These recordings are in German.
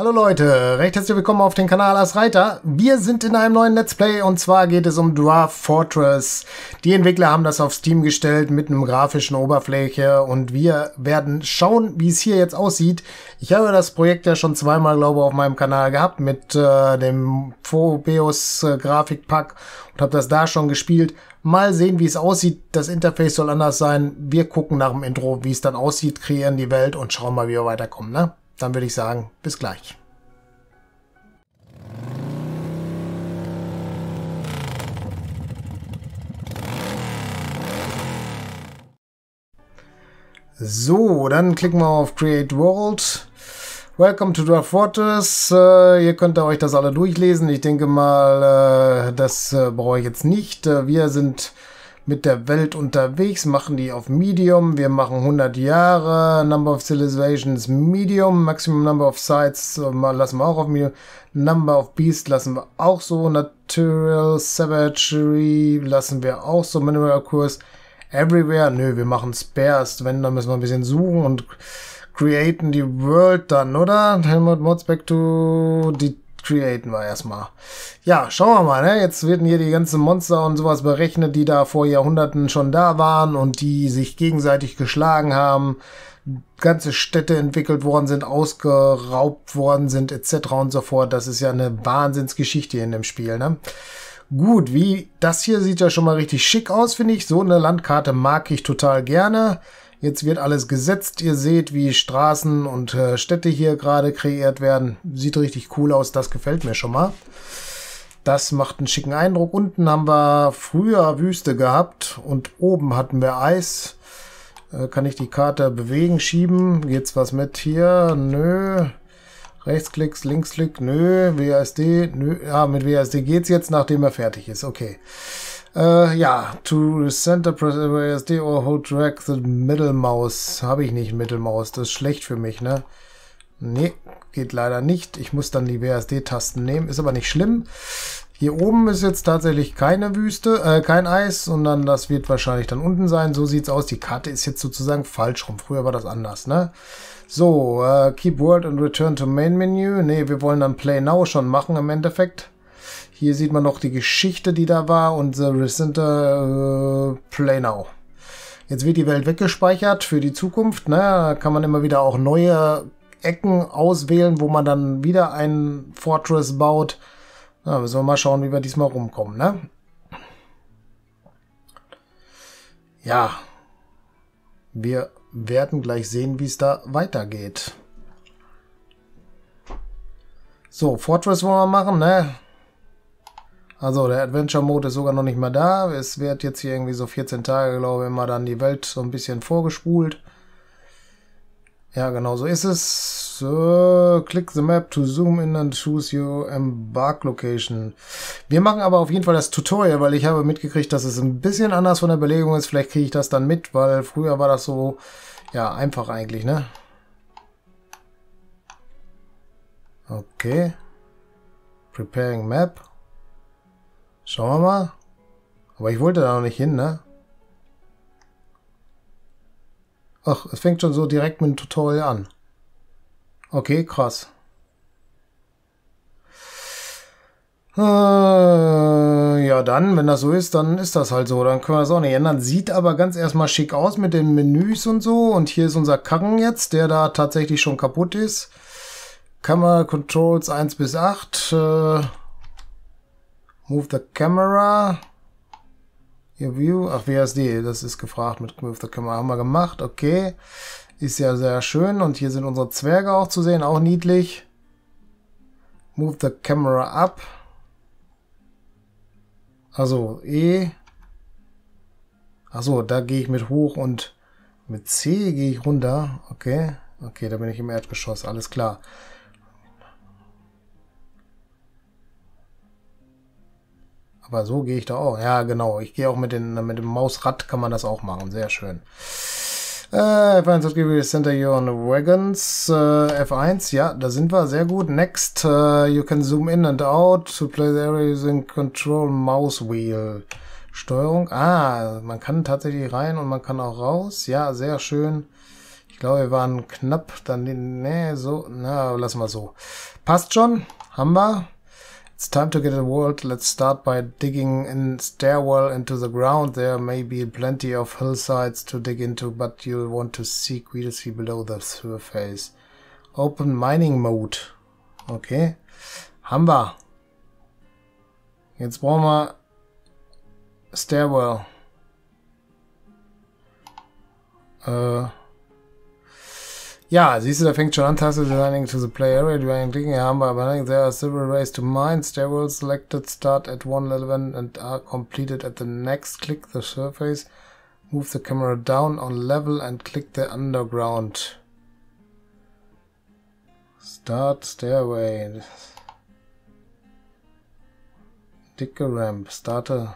Hallo Leute, recht herzlich willkommen auf dem Kanal As Reiter. Wir sind in einem neuen Let's Play und zwar geht es um Dwarf Fortress. Die Entwickler haben das auf Steam gestellt mit einem grafischen Oberfläche und wir werden schauen, wie es hier jetzt aussieht. Ich habe das Projekt ja schon zweimal, glaube ich, auf meinem Kanal gehabt mit dem Phobios Grafikpack und habe das da schon gespielt. Mal sehen, wie es aussieht. Das Interface soll anders sein. Wir gucken nach dem Intro, wie es dann aussieht, kreieren die Welt und schauen mal, wie wir weiterkommen, ne? Dann würde ich sagen, bis gleich. So, dann klicken wir auf Create World. Welcome to Dwarf Fortress. Ihr könnt euch das alle durchlesen. Ich denke mal, das brauche ich jetzt nicht. Wir sind mit der Welt unterwegs, machen die auf Medium, wir machen 100 Jahre, Number of Civilizations Medium, Maximum Number of Sites lassen wir auch auf Medium, Number of Beasts lassen wir auch so, Natural Savagery lassen wir auch so, Mineral Course Everywhere, nö, wir machen Spares, wenn, dann müssen wir ein bisschen suchen und createn die World dann, oder? Helmut Mods back to die createn wir erstmal. Ja, schauen wir mal, ne? Jetzt werden hier die ganzen Monster und sowas berechnet, die da vor Jahrhunderten schon da waren und die sich gegenseitig geschlagen haben, ganze Städte entwickelt worden sind, ausgeraubt worden sind, etc. und so fort. Das ist ja eine Wahnsinnsgeschichte in dem Spiel, ne? Gut, wie das hier sieht ja schon mal richtig schick aus, finde ich. So eine Landkarte mag ich total gerne. Jetzt wird alles gesetzt. Ihr seht, wie Straßen und Städte hier gerade kreiert werden. Sieht richtig cool aus. Das gefällt mir schon mal. Das macht einen schicken Eindruck. Unten haben wir früher Wüste gehabt und oben hatten wir Eis. Kann ich die Karte bewegen, schieben? Geht's was mit hier? Nö. Rechtsklick, Linksklick. Nö. WASD. Nö. Ja, mit WASD geht's jetzt, nachdem er fertig ist. Okay. Ja, to center press WASD or hold track the middle mouse. Habe ich nicht Middle Mouse, das ist schlecht für mich, ne? Nee, geht leider nicht. Ich muss dann die WASD-Tasten nehmen, ist aber nicht schlimm. Hier oben ist jetzt tatsächlich keine Wüste, kein Eis, sondern das wird wahrscheinlich dann unten sein. So sieht's aus. Die Karte ist jetzt sozusagen falsch rum. Früher war das anders, ne? So, keep world and return to main menu. Ne, wir wollen dann Play Now schon machen im Endeffekt. Hier sieht man noch die Geschichte, die da war und the recent Play Now. Jetzt wird die Welt weggespeichert für die Zukunft. Ne? Da kann man immer wieder auch neue Ecken auswählen, wo man dann wieder einen Fortress baut. Na, müssen wir mal schauen, wie wir diesmal rumkommen. Ne? Ja, wir werden gleich sehen, wie es da weitergeht. So, Fortress wollen wir machen, ne? Also der Adventure-Mode ist sogar noch nicht mal da. Es wird jetzt hier irgendwie so 14 Tage, glaube ich, immer dann die Welt so ein bisschen vorgespult. Ja, genau so ist es. So, click the map to zoom in and choose your embark location. Wir machen aber auf jeden Fall das Tutorial, weil ich habe mitgekriegt, dass es ein bisschen anders von der Belegung ist. Vielleicht kriege ich das dann mit, weil früher war das so, ja, einfach eigentlich, ne? Okay. Preparing Map. Schauen wir mal. Aber ich wollte da noch nicht hin, ne? Ach, es fängt schon so direkt mit dem Tutorial an. Okay, krass. Ja, dann, wenn das so ist, dann ist das halt so. Dann können wir das auch nicht ändern. Sieht aber ganz erstmal schick aus mit den Menüs und so. Und hier ist unser Karren jetzt, der da tatsächlich schon kaputt ist. Kamera Controls 1 bis 8. Move the camera. Your view. Ach, WSD, das ist gefragt mit Move the camera. Haben wir gemacht, okay. Ist ja sehr schön. Und hier sind unsere Zwerge auch zu sehen, auch niedlich. Move the camera up. Also E. Achso, da gehe ich mit hoch und mit C gehe ich runter. Okay, okay, da bin ich im Erdgeschoss, alles klar. Aber so gehe ich da auch. Ja, genau. Ich gehe auch mit dem Mausrad kann man das auch machen. Sehr schön. F1, center you on the wagons. F1, ja, da sind wir. Sehr gut. Next, you can zoom in and out to play the area using control mouse wheel. Steuerung. Ah, man kann tatsächlich rein und man kann auch raus. Ja, sehr schön. Ich Ich glaube, wir waren knapp. Dann den. Nee, so. Na, lassen wir so. Passt schon. Haben wir. It's time to get a world. Let's start by digging in stairwell into the ground. There may be plenty of hillsides to dig into, but you'll want to seek readers below the surface. Open Mining Mode. Okay. Haben wir. Jetzt brauchen wir Stairwell. Ja, siehst du, da fängt schon an, Taste Designing to the Play Area, Designing Clicking, haben wir, aber there are several ways to mine, Stairwell selected, start at one element and are completed at the next, click the surface, move the camera down on level and click the underground. Start Stairway. Dicke Ramp, starte.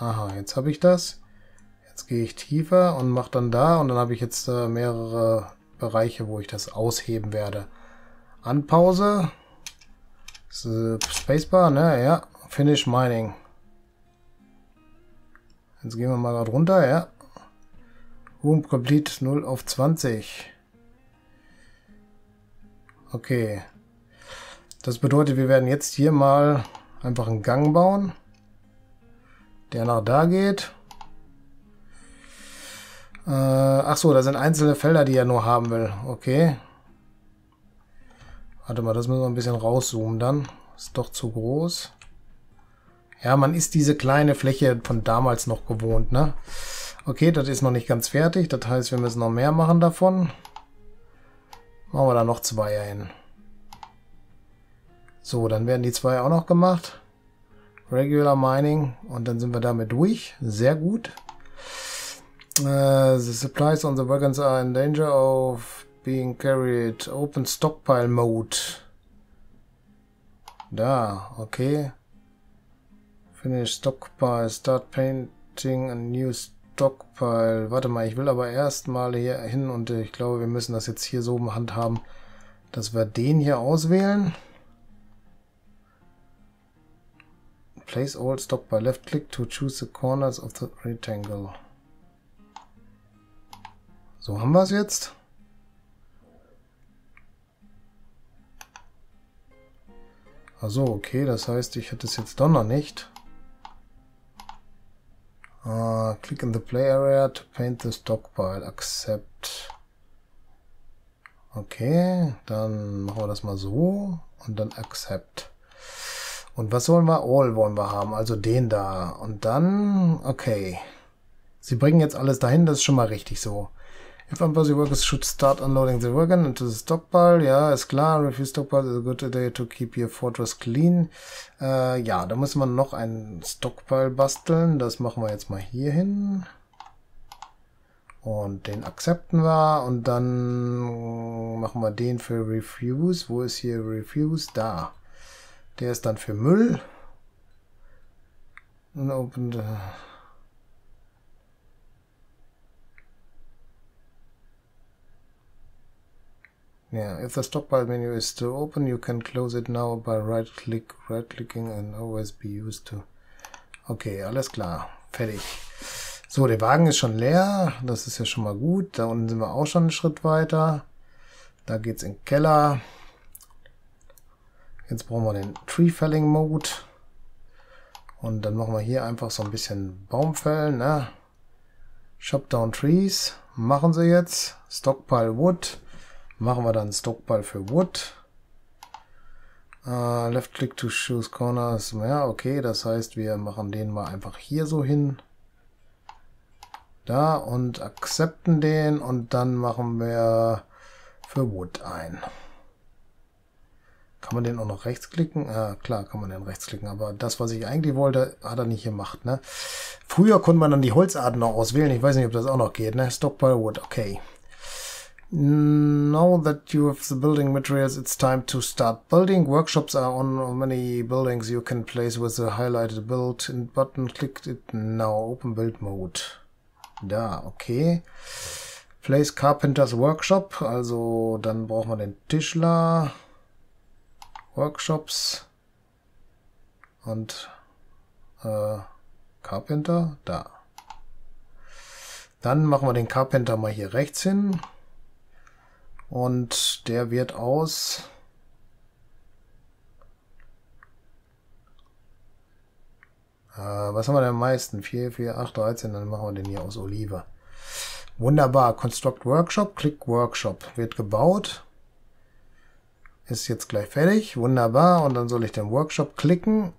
Aha, jetzt habe ich das. Jetzt gehe ich tiefer und mache dann da und dann habe ich jetzt mehrere Bereiche, wo ich das ausheben werde. Anpause. Spacebar, ne? Ja. Finish Mining. Jetzt gehen wir mal gerade runter, ja. Room Complete 0 auf 20. Okay. Das bedeutet, wir werden jetzt hier mal einfach einen Gang bauen, der nach da geht. Ach so, da sind einzelne Felder, die er nur haben will. Okay. Warte mal, das müssen wir ein bisschen rauszoomen dann. Ist doch zu groß. Ja, man ist diese kleine Fläche von damals noch gewohnt, ne? Okay, das ist noch nicht ganz fertig. Das heißt, wir müssen noch mehr machen davon. Machen wir da noch zwei hin. So, dann werden die zwei auch noch gemacht. Regular Mining. Und dann sind wir damit durch. Sehr gut. The supplies on the wagons are in danger of being carried. Open Stockpile Mode. Da, okay. Finish Stockpile. Start painting a new Stockpile. Warte mal, ich will aber erstmal hier hin und ich glaube, wir müssen das jetzt hier so in der Hand haben, dass wir den hier auswählen. Place old Stockpile. Left click to choose the corners of the rectangle. So haben wir es jetzt. Also okay, das heißt, ich hätte es jetzt doch noch nicht. Click in the play area to paint the stockpile. Accept. Okay, dann machen wir das mal so und dann accept. Und was wollen wir? All wollen wir haben, also den da. Und dann, okay. Sie bringen jetzt alles dahin, das ist schon mal richtig so. If unpassy workers should start unloading the wagon into the stockpile. Ja, ist klar. Refuse stockpile is a good idea to keep your fortress clean. Ja, da muss man noch einen Stockpile basteln. Das machen wir jetzt mal hier hin. Und den akzepten wir. Und dann machen wir den für Refuse. Wo ist hier Refuse? Da. Der ist dann für Müll. Und open the... Yeah, if the stockpile menu is still open, you can close it now by right-clicking and always be used to. Okay, alles klar. Fertig. So, der Wagen ist schon leer. Das ist ja schon mal gut. Da unten sind wir auch schon einen Schritt weiter. Da geht's in den Keller. Jetzt brauchen wir den Tree-Felling-Mode. Und dann machen wir hier einfach so ein bisschen Baumfällen, ne? Chop down trees. Machen sie jetzt. Stockpile Wood. Machen wir dann Stockpile für Wood. Left click to choose corners. Ja, okay, das heißt, wir machen den mal einfach hier so hin. Da und akzepten den und dann machen wir für Wood ein. Kann man den auch noch rechtsklicken? Klar, kann man den rechtsklicken, aber das, was ich eigentlich wollte, hat er nicht gemacht, ne? Früher konnte man dann die Holzarten noch auswählen. Ich weiß nicht, ob das auch noch geht, ne? Stockpile Wood, okay. Now that you have the building materials, it's time to start building. Workshops are on many buildings you can place with the highlighted build button. Click it now. Open build mode. Da, okay. Place Carpenter's Workshop. Also, dann brauchen wir den Tischler. Workshops. Und Carpenter. Da. Dann machen wir den Carpenter mal hier rechts hin. Und der wird aus was haben wir denn am meisten? 4, 4, 8, 13. Dann machen wir den hier aus Olive. Wunderbar. Construct Workshop. Click Workshop. Wird gebaut. Ist jetzt gleich fertig. Wunderbar. Und dann soll ich den Workshop klicken.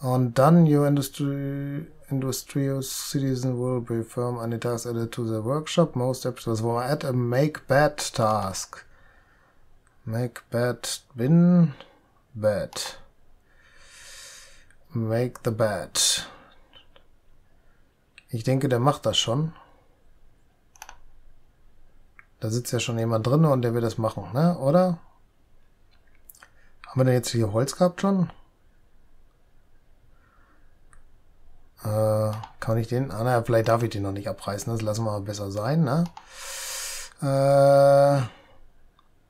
Und dann your industrious citizen will perform any task added to the workshop. Most apps. Was wollen wir? Add a make bad task. Make bad bin bad. Make the bad. Ich denke, der macht das schon. Da sitzt ja schon jemand drin und der will das machen, ne? Oder? Haben wir denn jetzt hier Holz gehabt schon? Kann ich den? Ah, naja, vielleicht darf ich den noch nicht abreißen. Das lassen wir mal besser sein, ne?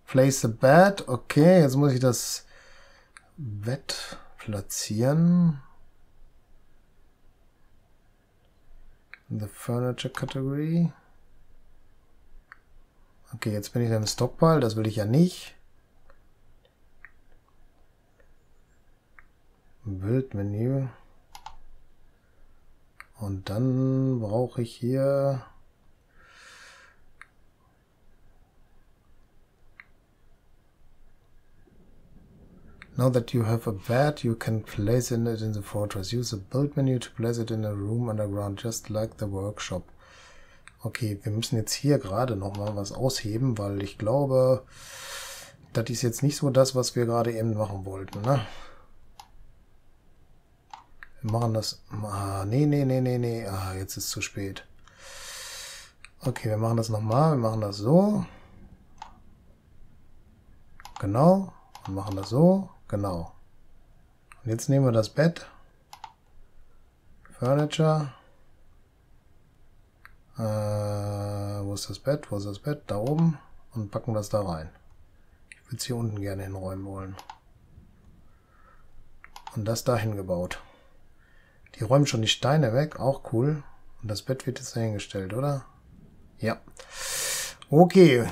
Place the bed. Okay, jetzt muss ich das Bett platzieren. In the Furniture Category. Okay, jetzt bin ich im Stockpile. Das will ich ja nicht. Bildmenü. Und dann brauche ich hier Now that you have a bed, you can place it in the fortress. Use the build menu to place it in a room underground, just like the workshop. Okay, wir müssen jetzt hier gerade nochmal was ausheben, weil ich glaube, das ist jetzt nicht so das, was wir gerade eben machen wollten, ne? Machen das. Ah, nee. Ah, jetzt ist es zu spät. Okay, wir machen das nochmal. Wir machen das so. Genau. Wir machen das so. Genau. Und jetzt nehmen wir das Bett. Furniture. Wo ist das Bett? Wo ist das Bett? Da oben. Und packen das da rein. Ich würde es hier unten gerne hinräumen wollen. Und das dahin gebaut. Die räumen schon die Steine weg, auch cool. Und das Bett wird jetzt dahingestellt, oder? Ja. Okay.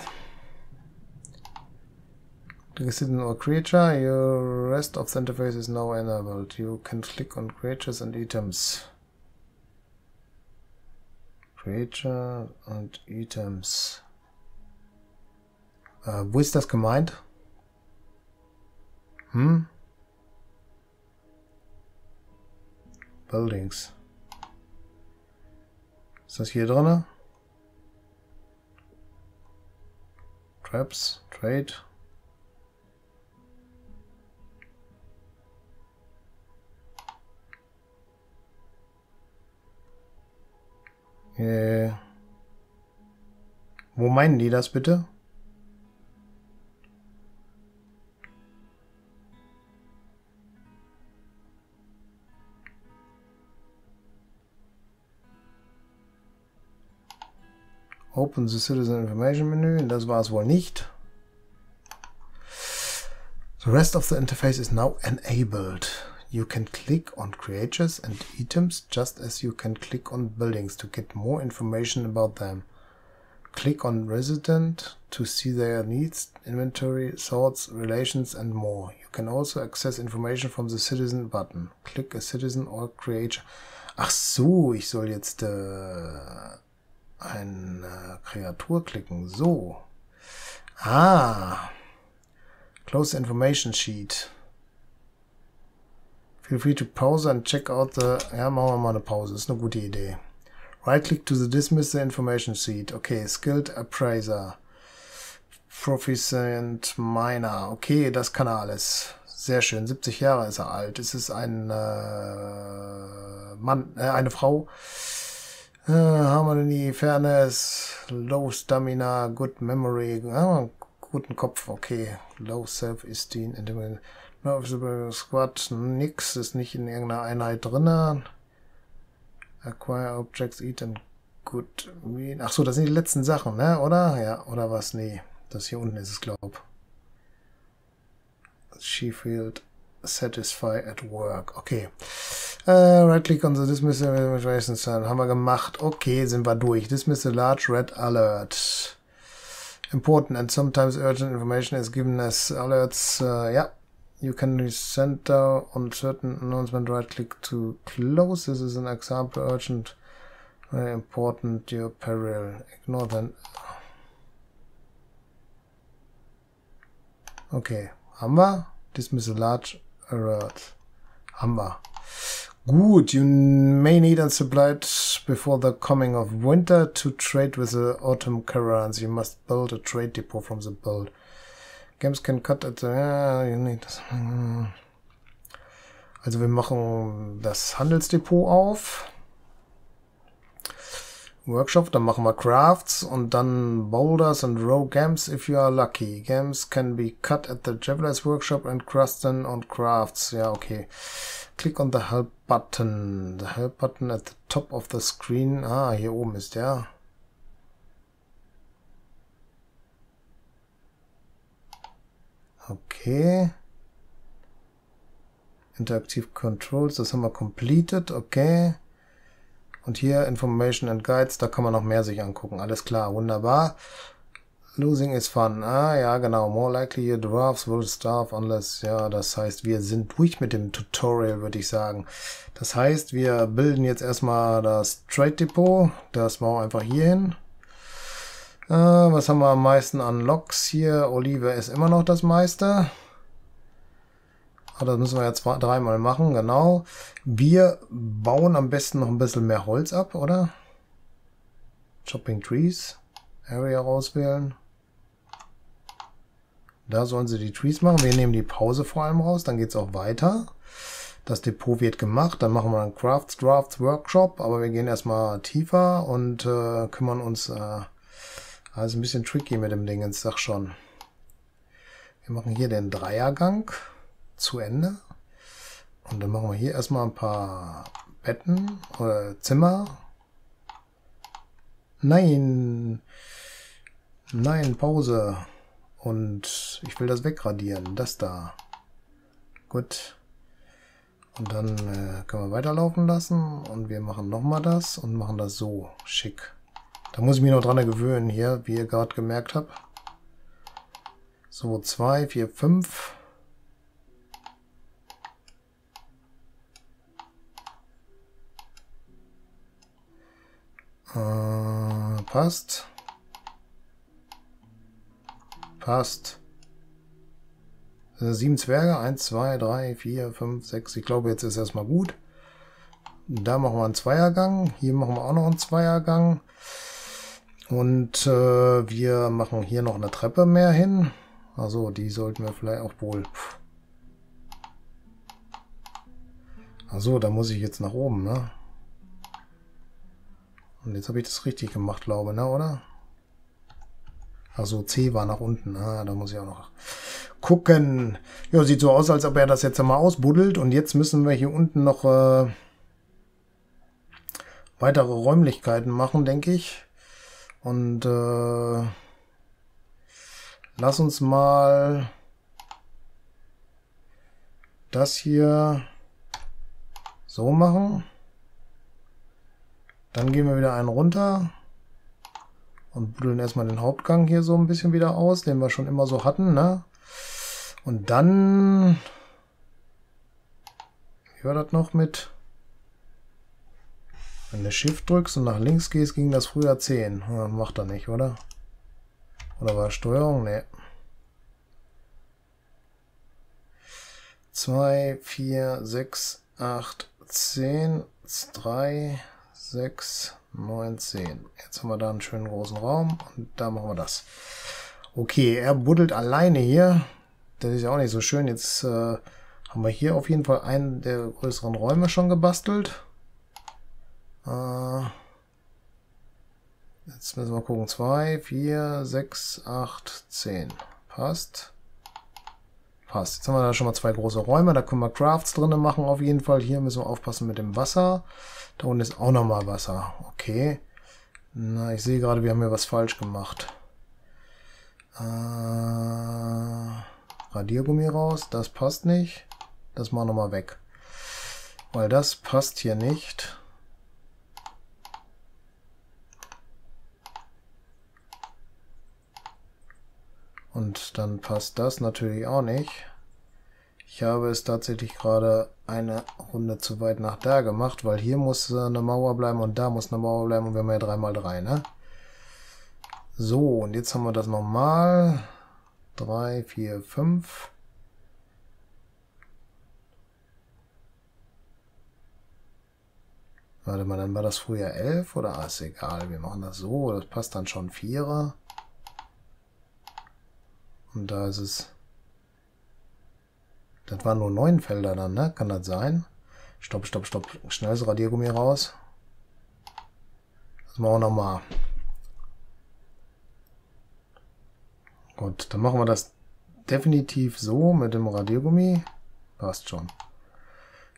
Citizen or creature, your rest of the interface is now enabled. You can click on creatures and items. Creature and items. Wo ist das gemeint? Hm? Buildings. Ist das hier drin? Traps, Trade. Wo meinen die das bitte? Open the Citizen Information Menü. Das war es wohl nicht. The rest of the interface is now enabled. You can click on creatures and items just as you can click on buildings to get more information about them. Click on resident to see their needs, inventory, sorts, relations and more. You can also access information from the Citizen button. Click a Citizen or creature. Ach so, ich soll jetzt eine Kreatur klicken. So. Ah. Close Information Sheet. Feel free to pause and check out the... Ja, machen wir mal eine Pause. Ist eine gute Idee. Right click to the dismiss the information sheet. Okay, Skilled Appraiser. Proficient Miner. Okay, das kann er alles. Sehr schön. 70 Jahre ist er alt. Es ist ein Mann, eine Frau. Harmony, Fairness, Low Stamina, Good Memory, guten Kopf, okay. Low Self-Esteem, No Observable Squad, nix, ist nicht in irgendeiner Einheit drin. Acquire Objects, Eat and Good Meat. Ach so, das sind die letzten Sachen, ne? Oder? Ja, oder was? Nee, das hier unten ist es, glaub. She Field. Satisfy at work. Okay. Right click on the dismiss the information sign. Haben wir gemacht. Okay, sind wir durch. Dismiss the large red alert. Important and sometimes urgent information is given as alerts. Yeah, you can send on certain announcement right-click to close. This is an example. Urgent, very important, your peril. Ignore then. Okay, haben wir. Dismiss a large alert. Haben wir. Gut, you may need and supplied before the coming of winter to trade with the autumn caravans. You must build a trade depot from the build. Games can cut at the... you need... Also wir machen das Handelsdepot auf. Workshop, dann machen wir Crafts und dann Boulders and Row Games if you are lucky. Games can be cut at the Javelin's Workshop and Crusten on Crafts. Ja, okay. Click on the Help Button. The Help Button at the top of the screen. Ah, hier oben ist der. Okay. Interactive Controls, das haben wir completed. Okay. Und hier Information and Guides, da kann man noch mehr sich angucken. Alles klar, wunderbar. Losing is fun. Ah, ja, genau. More likely your dwarves will starve unless... Ja, das heißt, wir sind durch mit dem Tutorial, würde ich sagen. Das heißt, wir bilden jetzt erstmal das Trade Depot. Das machen wir einfach hier hin. Was haben wir am meisten an Loks hier? Olive ist immer noch das meiste. Das müssen wir jetzt dreimal machen, genau. Wir bauen am besten noch ein bisschen mehr Holz ab, oder? Chopping Trees. Area auswählen. Da sollen sie die Trees machen. Wir nehmen die Pause vor allem raus, dann geht es auch weiter. Das Depot wird gemacht, dann machen wir einen Crafts Drafts Workshop, aber wir gehen erstmal tiefer und kümmern uns... also ein bisschen tricky mit dem Ding, ich sag schon. Wir machen hier den Dreiergang. Zu Ende. Und dann machen wir hier erstmal ein paar Betten oder Zimmer. Nein. Nein, Pause. Und ich will das wegradieren. Das da. Gut. Und dann können wir weiterlaufen lassen. Und wir machen nochmal das und machen das so schick. Da muss ich mich noch dran gewöhnen hier, wie ihr gerade gemerkt habt. So, 2, 4, 5. Passt. Passt. 7 Zwerge. 1, 2, 3, 4, 5, 6. Ich glaube, jetzt ist erstmal gut. Da machen wir einen Zweiergang. Hier machen wir auch noch einen Zweiergang. Und wir machen hier noch eine Treppe mehr hin. Also die sollten wir vielleicht auch wohl... Also da muss ich jetzt nach oben, ne? Und jetzt habe ich das richtig gemacht, glaube, ne, oder? Also C war nach unten. Ah, da muss ich auch noch gucken. Ja, sieht so aus, als ob er das jetzt einmal ausbuddelt. Und jetzt müssen wir hier unten noch weitere Räumlichkeiten machen, denke ich. Und lass uns mal das hier so machen. Dann gehen wir wieder einen runter und buddeln erstmal den Hauptgang hier so ein bisschen wieder aus, den wir schon immer so hatten, ne? Und dann, wie war das noch mit, wenn du Shift drückst und nach links gehst, ging das früher 10. Ja, macht er nicht, oder? Oder war Steuerung? Ne. 2, 4, 6, 8, 10, 3... 6, 9, 10. Jetzt haben wir da einen schönen großen Raum und da machen wir das. Okay, er buddelt alleine hier. Das ist ja auch nicht so schön. Jetzt haben wir hier auf jeden Fall einen der größeren Räume schon gebastelt. Jetzt müssen wir gucken. 2, 4, 6, 8, 10. Passt. Passt. Jetzt haben wir da schon mal zwei große Räume. Da können wir Crafts drin machen auf jeden Fall. Hier müssen wir aufpassen mit dem Wasser. Da unten ist auch nochmal Wasser. Okay. Na, ich sehe gerade, wir haben hier was falsch gemacht. Radiergummi raus. Das passt nicht. Das machen wir nochmal weg. Weil das passt hier nicht. Und dann passt das natürlich auch nicht. Ich habe es tatsächlich gerade eine Runde zu weit nach da gemacht, weil hier muss eine Mauer bleiben und da muss eine Mauer bleiben und wir haben ja 3×3, ne? So, und jetzt haben wir das nochmal. 3, 4, 5. Warte mal, dann war das früher 11 oder? Ah, ist egal, wir machen das so, das passt dann schon 4er. Und da ist es... Das waren nur 9 Felder dann, ne? Kann das sein? Stopp, stopp, stopp. Schnelles Radiergummi raus. Das machen wir nochmal. Gut, dann machen wir das definitiv so mit dem Radiergummi. Passt schon.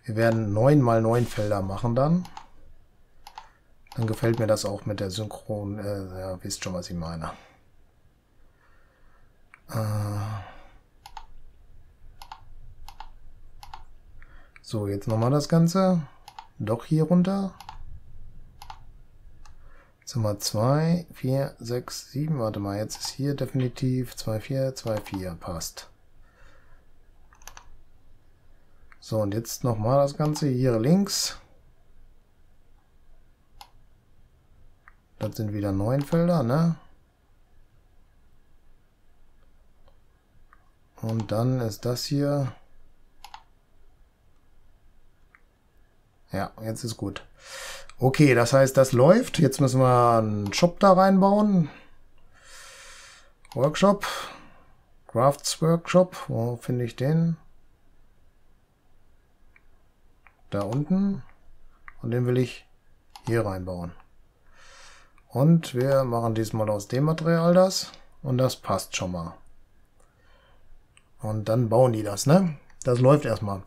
Wir werden 9×9 Felder machen dann. Dann gefällt mir das auch mit der Synchron... ja, wisst schon, was ich meine. So, jetzt nochmal das Ganze. Doch hier runter. Jetzt haben wir 2, 4, 6, 7. Warte mal, jetzt ist hier definitiv 2, 4, 2, 4. Passt. So, und jetzt nochmal das Ganze hier links. Das sind wieder 9 Felder, ne? Und dann ist das hier. Ja, jetzt ist gut. Okay, das heißt, das läuft. Jetzt müssen wir einen Shop da reinbauen. Workshop. Crafts Workshop. Wo finde ich den? Da unten. Und den will ich hier reinbauen. Und wir machen diesmal aus dem Material das. Und das passt schon mal. Und dann bauen die das, ne? Das läuft erstmal.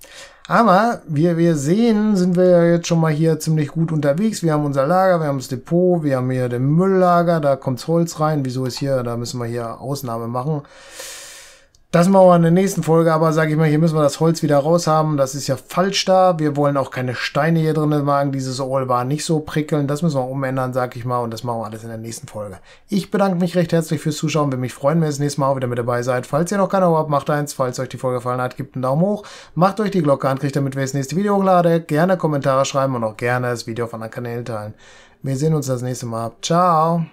Aber wir sehen, sind wir ja jetzt schon mal hier ziemlich gut unterwegs. Wir haben unser Lager, wir haben das Depot, wir haben hier den Mülllager, da kommt's Holz rein. Wieso ist hier, da müssen wir hier Ausnahme machen. Das machen wir in der nächsten Folge, aber sage ich mal, hier müssen wir das Holz wieder raus haben. Das ist ja falsch da. Wir wollen auch keine Steine hier drinnen machen. Dieses Ohl war nicht so prickelnd. Das müssen wir umändern, sage ich mal. Und das machen wir alles in der nächsten Folge. Ich bedanke mich recht herzlich fürs Zuschauen. Würde mich freuen, wenn ihr das nächste Mal auch wieder mit dabei seid. Falls ihr noch kein Abo habt, macht eins. Falls euch die Folge gefallen hat, gebt einen Daumen hoch. Macht euch die Glocke an, kriegt damit, wenn ich das nächste Video hochlade. Gerne Kommentare schreiben und auch gerne das Video auf anderen Kanälen teilen. Wir sehen uns das nächste Mal. Ciao!